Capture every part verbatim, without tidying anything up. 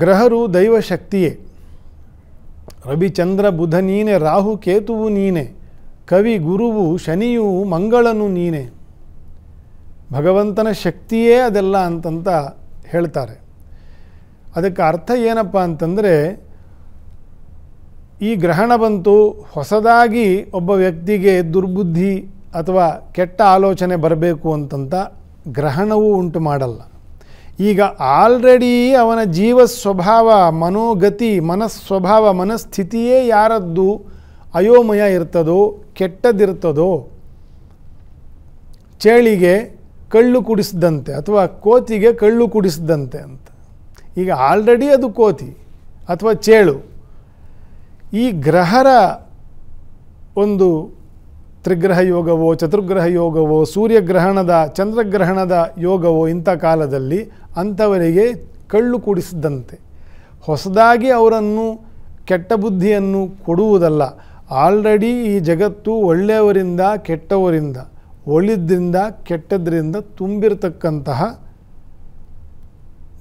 ಗ್ರಹರು ದೈವಶಕ್ತಿಯೇ. ರವಿಚಂದ್ರ ಬುಧ ನೀನೆ, ರಾಹು ಕೇತುವು ನೀನೆ, ಕವಿ ಗುರುವು ಶನಿಯು ಮಂಗಳನು ನೀನೆ. ಭಗವಂತನ ಶಕ್ತಿಯೇ ಅದೆಲ್ಲ ಅಂತಂತ ಹೇಳ್ತಾರೆ. ಅದಕ್ಕೆ ಅರ್ಥ ಏನಪ್ಪ ಅಂತಂದರೆ, ಈ ಗ್ರಹಣ ಬಂತು, ಹೊಸದಾಗಿ ಒಬ್ಬ ವ್ಯಕ್ತಿಗೆ ದುರ್ಬುದ್ಧಿ ಅಥವಾ ಕೆಟ್ಟ ಆಲೋಚನೆ ಬರಬೇಕು ಅಂತಂತ ಗ್ರಹಣವೂ ಉಂಟು ಮಾಡಲ್ಲ. ಈಗ ಆಲ್ರೆಡಿ ಅವನ ಜೀವ ಸ್ವಭಾವ, ಮನೋಗತಿ, ಮನಸ್ವಭಾವ, ಮನಸ್ಥಿತಿಯೇ ಯಾರದ್ದು ಅಯೋಮಯ ಇರ್ತದೋ, ಕೆಟ್ಟದಿರ್ತದೋ, ಚೇಳಿಗೆ ಕಳ್ಳು ಕುಡಿಸಿದಂತೆ ಅಥವಾ ಕೋತಿಗೆ ಕಳ್ಳು ಕುಡಿಸಿದಂತೆ ಅಂತ. ಈಗ ಆಲ್ರೆಡಿ ಅದು ಕೋತಿ ಅಥವಾ ಚೇಳು. ಈ ಗ್ರಹರ ಒಂದು ತ್ರಿಗ್ರಹ ಯೋಗವೋ, ಚತುರ್ಗ್ರಹ ಯೋಗವೋ, ಸೂರ್ಯಗ್ರಹಣದ, ಚಂದ್ರಗ್ರಹಣದ ಯೋಗವೋ ಇಂಥ ಕಾಲದಲ್ಲಿ ಅಂಥವರಿಗೆ ಕಳ್ಳು ಕುಡಿಸಿದಂತೆ. ಹೊಸದಾಗಿ ಅವರನ್ನು ಕೆಟ್ಟ ಬುದ್ಧಿಯನ್ನು ಕೊಡುವುದಲ್ಲ. ಆಲ್ರೆಡಿ ಈ ಜಗತ್ತು ಒಳ್ಳೆಯವರಿಂದ, ಕೆಟ್ಟವರಿಂದ, ಒಳ್ಳಿದ್ರಿಂದ, ಕೆಟ್ಟದ್ರಿಂದ ತುಂಬಿರತಕ್ಕಂತಹ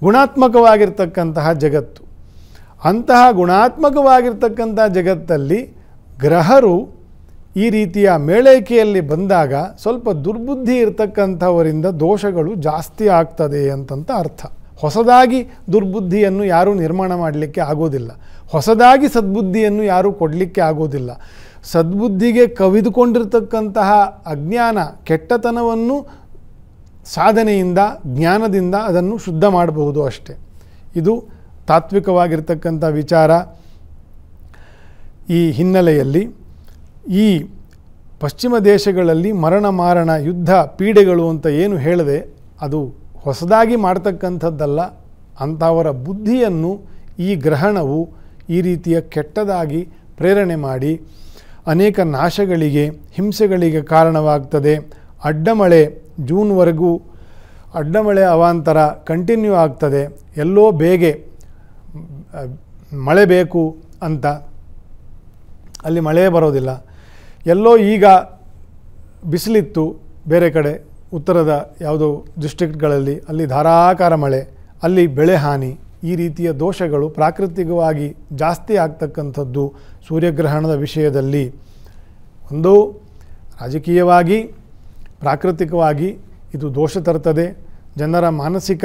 ಗುಣಾತ್ಮಕವಾಗಿರ್ತಕ್ಕಂತಹ ಜಗತ್ತು. ಅಂತಹ ಗುಣಾತ್ಮಕವಾಗಿರ್ತಕ್ಕಂಥ ಜಗತ್ತಲ್ಲಿ ಗ್ರಹರು ಈ ರೀತಿಯ ಮೇಳೈಕೆಯಲ್ಲಿ ಬಂದಾಗ ಸ್ವಲ್ಪ ದುರ್ಬುದ್ಧಿ ಇರತಕ್ಕಂಥವರಿಂದ ದೋಷಗಳು ಜಾಸ್ತಿ ಆಗ್ತದೆ ಅಂತಂತ ಅರ್ಥ. ಹೊಸದಾಗಿ ದುರ್ಬುದ್ಧಿಯನ್ನು ಯಾರೂ ನಿರ್ಮಾಣ ಮಾಡಲಿಕ್ಕೆ ಆಗೋದಿಲ್ಲ. ಹೊಸದಾಗಿ ಸದ್ಬುದ್ಧಿಯನ್ನು ಯಾರೂ ಕೊಡಲಿಕ್ಕೆ ಆಗೋದಿಲ್ಲ. ಸದ್ಬುದ್ಧಿಗೆ ಕವಿದುಕೊಂಡಿರ್ತಕ್ಕಂತಹ ಅಜ್ಞಾನ, ಕೆಟ್ಟತನವನ್ನು ಸಾಧನೆಯಿಂದ, ಜ್ಞಾನದಿಂದ ಅದನ್ನು ಶುದ್ಧ ಮಾಡಬಹುದು ಅಷ್ಟೇ. ಇದು ತಾತ್ವಿಕವಾಗಿರ್ತಕ್ಕಂಥ ವಿಚಾರ. ಈ ಹಿನ್ನೆಲೆಯಲ್ಲಿ ಈ ಪಶ್ಚಿಮ ದೇಶಗಳಲ್ಲಿ ಮರಣ ಮಾರಣ ಯುದ್ಧ ಪೀಡೆಗಳು ಅಂತ ಏನು ಹೇಳಿದೆ, ಅದು ಹೊಸದಾಗಿ ಮಾಡ್ತಕ್ಕಂಥದ್ದಲ್ಲ. ಅಂಥವರ ಬುದ್ಧಿಯನ್ನು ಈ ಗ್ರಹಣವು ಈ ರೀತಿಯ ಕೆಟ್ಟದಾಗಿ ಪ್ರೇರಣೆ ಮಾಡಿ ಅನೇಕ ನಾಶಗಳಿಗೆ, ಹಿಂಸೆಗಳಿಗೆ ಕಾರಣವಾಗ್ತದೆ. ಅಡ್ಡಮಳೆ ಜೂನ್ವರೆಗೂ ಅಡ್ಡಮಳೆ ಅವಾಂತರ ಕಂಟಿನ್ಯೂ ಆಗ್ತದೆ. ಎಲ್ಲೋ ಬೇಗೆ ಮಳೆ ಬೇಕು ಅಂತ ಅಲ್ಲಿ ಮಳೆ ಬರೋದಿಲ್ಲ. ಎಲ್ಲೋ ಈಗ ಬಿಸಿಲಿತ್ತು ಬೇರೆ ಕಡೆ, ಉತ್ತರದ ಯಾವುದೋ ಡಿಸ್ಟ್ರಿಕ್ಟ್ಗಳಲ್ಲಿ, ಅಲ್ಲಿ ಧಾರಾಕಾರ ಮಳೆ, ಅಲ್ಲಿ ಬೆಳೆ ಹಾನಿ. ಈ ರೀತಿಯ ದೋಷಗಳು ಪ್ರಾಕೃತಿಕವಾಗಿ ಜಾಸ್ತಿ ಆಗ್ತಕ್ಕಂಥದ್ದು ಸೂರ್ಯಗ್ರಹಣದ ವಿಷಯದಲ್ಲಿ. ಒಂದು ರಾಜಕೀಯವಾಗಿ, ಪ್ರಾಕೃತಿಕವಾಗಿ ಇದು ದೋಷ ತರ್ತದೆ. ಜನರ ಮಾನಸಿಕ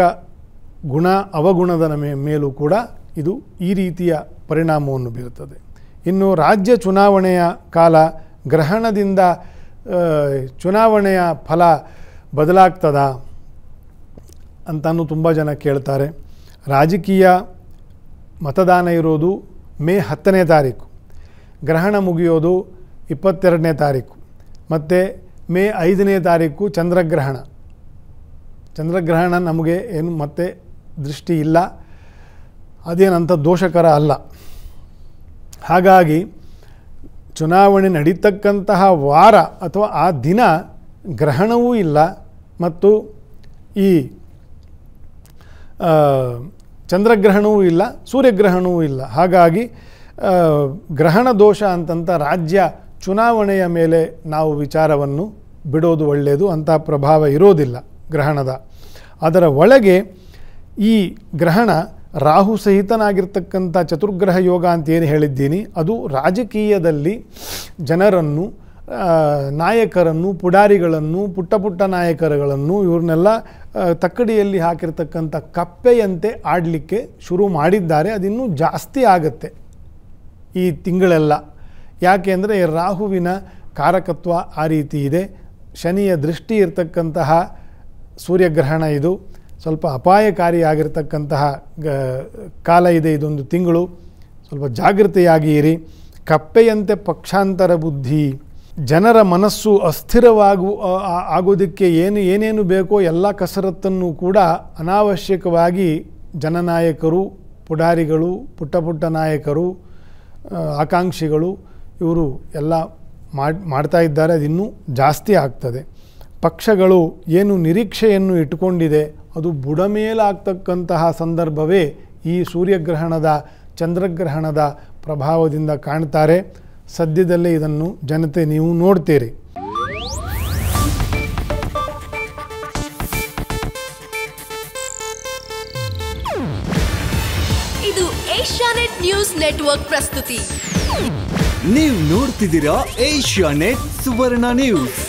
ಗುಣ ಅವಗುಣದ ಮೇಲೂ ಕೂಡ ಇದು ಈ ರೀತಿಯ ಪರಿಣಾಮವನ್ನು ಬೀರುತ್ತದೆ. ಇನ್ನು ರಾಜ್ಯ ಚುನಾವಣೆಯ ಕಾಲ, ಗ್ರಹಣದಿಂದ ಚುನಾವಣೆಯ ಫಲ ಬದಲಾಗ್ತದ ಅಂತಲೂ ತುಂಬ ಜನ ಕೇಳ್ತಾರೆ. ರಾಜಕೀಯ ಮತದಾನ ಇರೋದು ಮೇ ಹತ್ತನೇ ತಾರೀಕು, ಗ್ರಹಣ ಮುಗಿಯೋದು ಇಪ್ಪತ್ತೆರಡನೇ ತಾರೀಕು, ಮತ್ತು ಮೇ ಐದನೇ ತಾರೀಕು ಚಂದ್ರಗ್ರಹಣ. ಚಂದ್ರಗ್ರಹಣ ನಮಗೆ ಏನು ಮತ್ತೆ ದೃಷ್ಟಿ ಇಲ್ಲ, ಅದೇನಂತ ದೋಷಕರ ಅಲ್ಲ. ಹಾಗಾಗಿ ಚುನಾವಣೆ ನಡೀತಕ್ಕಂತಹ ವಾರ ಅಥವಾ ಆ ದಿನ ಗ್ರಹಣವೂ ಇಲ್ಲ, ಮತ್ತು ಈ ಚಂದ್ರಗ್ರಹಣವೂ ಇಲ್ಲ, ಸೂರ್ಯಗ್ರಹಣವೂ ಇಲ್ಲ. ಹಾಗಾಗಿ ಗ್ರಹಣ ದೋಷ ಅಂತಂತ ರಾಜ್ಯ ಚುನಾವಣೆಯ ಮೇಲೆ ನಾವು ವಿಚಾರವನ್ನು ಬಿಡೋದು ಒಳ್ಳೆಯದು. ಅಂಥ ಪ್ರಭಾವ ಇರೋದಿಲ್ಲ ಗ್ರಹಣದ. ಅದರ ಒಳಗೆ ಈ ಗ್ರಹಣ ರಾಹು ಸಹಿತನಾಗಿರ್ತಕ್ಕಂಥ ಚತುರ್ಗ್ರಹ ಯೋಗ ಅಂತೇನು ಹೇಳಿದ್ದೀನಿ, ಅದು ರಾಜಕೀಯದಲ್ಲಿ ಜನರನ್ನು, ನಾಯಕರನ್ನು, ಪುಡಾರಿಗಳನ್ನು, ಪುಟ್ಟ ಪುಟ್ಟ ನಾಯಕರುಗಳನ್ನು ಇವ್ರನ್ನೆಲ್ಲ ತಕ್ಕಡಿಯಲ್ಲಿ ಹಾಕಿರ್ತಕ್ಕಂಥ ಕಪ್ಪೆಯಂತೆ ಆಡಲಿಕ್ಕೆ ಶುರು ಮಾಡಿದ್ದಾರೆ. ಅದಿನ್ನೂ ಜಾಸ್ತಿ ಆಗುತ್ತೆ ಈ ತಿಂಗಳೆಲ್ಲ. ಯಾಕೆಂದರೆ ರಾಹುವಿನ ಕಾರಕತ್ವ ಆ ರೀತಿ ಇದೆ. ಶನಿಯ ದೃಷ್ಟಿ ಇರತಕ್ಕಂತಹ ಸೂರ್ಯಗ್ರಹಣ ಇದು ಸ್ವಲ್ಪ ಅಪಾಯಕಾರಿಯಾಗಿರ್ತಕ್ಕಂತಹ ಗ ಕಾಲ ಇದೆ. ಇದೊಂದು ತಿಂಗಳು ಸ್ವಲ್ಪ ಜಾಗೃತೆಯಾಗಿ ಇರಿ. ಕಪ್ಪೆಯಂತೆ ಪಕ್ಷಾಂತರ ಬುದ್ಧಿ, ಜನರ ಮನಸ್ಸು ಅಸ್ಥಿರವಾಗು ಆಗೋದಕ್ಕೆ ಏನು ಏನೇನು ಬೇಕೋ ಎಲ್ಲ ಕಸರತ್ತನ್ನು ಕೂಡ ಅನಾವಶ್ಯಕವಾಗಿ ಜನನಾಯಕರು, ಪುಡಾರಿಗಳು, ಪುಟ್ಟ ಪುಟ್ಟ ನಾಯಕರು, ಆಕಾಂಕ್ಷಿಗಳು ಇವರು ಎಲ್ಲ ಮಾಡಿ ಮಾಡ್ತಾ ಇದ್ದಾರೆ. ಅದಿನ್ನೂ ಜಾಸ್ತಿ ಆಗ್ತದೆ. ಪಕ್ಷಗಳು ಏನು ನಿರೀಕ್ಷೆಯನ್ನು ಇಟ್ಟುಕೊಂಡಿದೆ ಅದು ಬುಡಮೇಲಾಗ್ತಕ್ಕಂತಹ ಸಂದರ್ಭವೇ ಈ ಸೂರ್ಯಗ್ರಹಣದ, ಚಂದ್ರಗ್ರಹಣದ ಪ್ರಭಾವದಿಂದ ಕಾಣ್ತಾರೆ. ಸದ್ಯದಲ್ಲೇ ಇದನ್ನು ಜನತೆ ನೀವು ನೋಡ್ತೀರಿ. ಏಷ್ಯಾನೆಟ್ ನ್ಯೂಸ್ ನೆಟ್ವರ್ಕ್ ಪ್ರಸ್ತುತಿ. ನೀವು ನೋಡ್ತಿದ್ದೀರಾ ಏಷ್ಯಾನೆಟ್ ಸುವರ್ಣ ನ್ಯೂಸ್.